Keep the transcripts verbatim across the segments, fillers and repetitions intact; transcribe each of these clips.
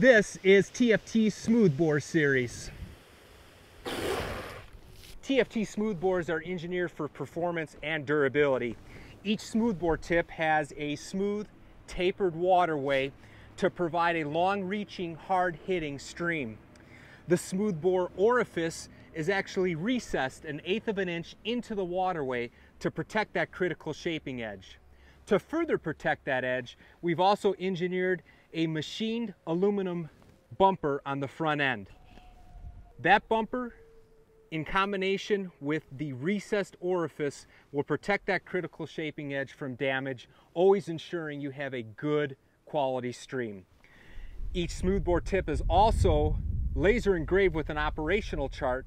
This is T F T Smoothbore series. T F T Smoothbores are engineered for performance and durability. Each Smoothbore tip has a smooth, tapered waterway to provide a long-reaching, hard-hitting stream. The Smoothbore orifice is actually recessed an eighth of an inch into the waterway to protect that critical shaping edge. To further protect that edge, we've also engineered a machined aluminum bumper on the front end. That bumper, in combination with the recessed orifice, will protect that critical shaping edge from damage, always ensuring you have a good quality stream. Each Smoothbore tip is also laser engraved with an operational chart,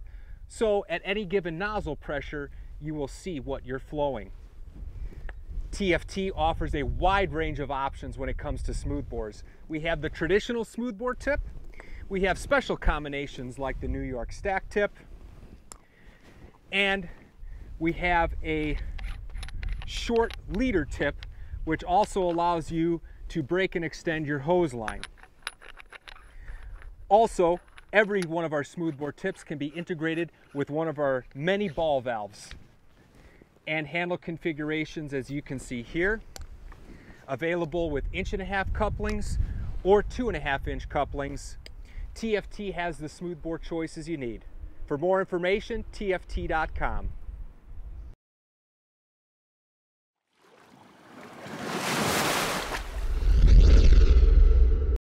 so at any given nozzle pressure, you will see what you're flowing. T F T offers a wide range of options when it comes to smoothbores. We have the traditional smoothbore tip. We have special combinations like the New York stack tip. And we have a short leader tip, which also allows you to break and extend your hose line. Also, every one of our smoothbore tips can be integrated with one of our many ball valves and handle configurations, as you can see here, available with inch and a half couplings or two and a half inch couplings. T F T has the smoothbore choices you need. For more information, T F T dot com.